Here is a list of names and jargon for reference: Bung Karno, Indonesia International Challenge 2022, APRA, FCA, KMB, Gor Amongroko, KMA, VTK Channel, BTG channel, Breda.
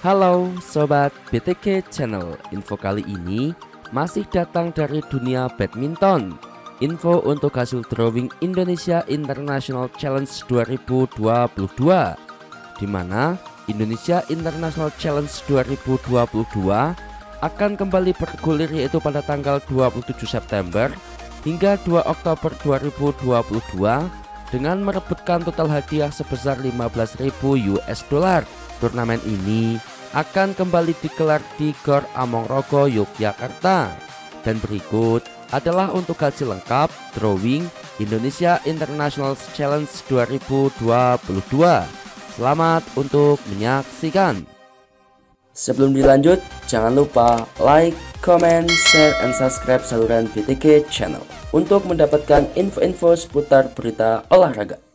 Halo Sobat BTG Channel, info kali ini masih datang dari dunia badminton. Info untuk hasil drawing Indonesia International Challenge 2022, di mana Indonesia International Challenge 2022 akan kembali bergulir, yaitu pada tanggal 27 September hingga 2 Oktober 2022 dengan merebutkan total hadiah sebesar 15.000 US dollar. Turnamen ini akan kembali digelar di Gor Amongroko, Yogyakarta. Dan berikut adalah untuk hasil lengkap drawing Indonesia International Challenge 2022. Selamat untuk menyaksikan. Sebelum dilanjut, jangan lupa like, comment, share, and subscribe saluran VTK Channel untuk mendapatkan info-info seputar berita olahraga.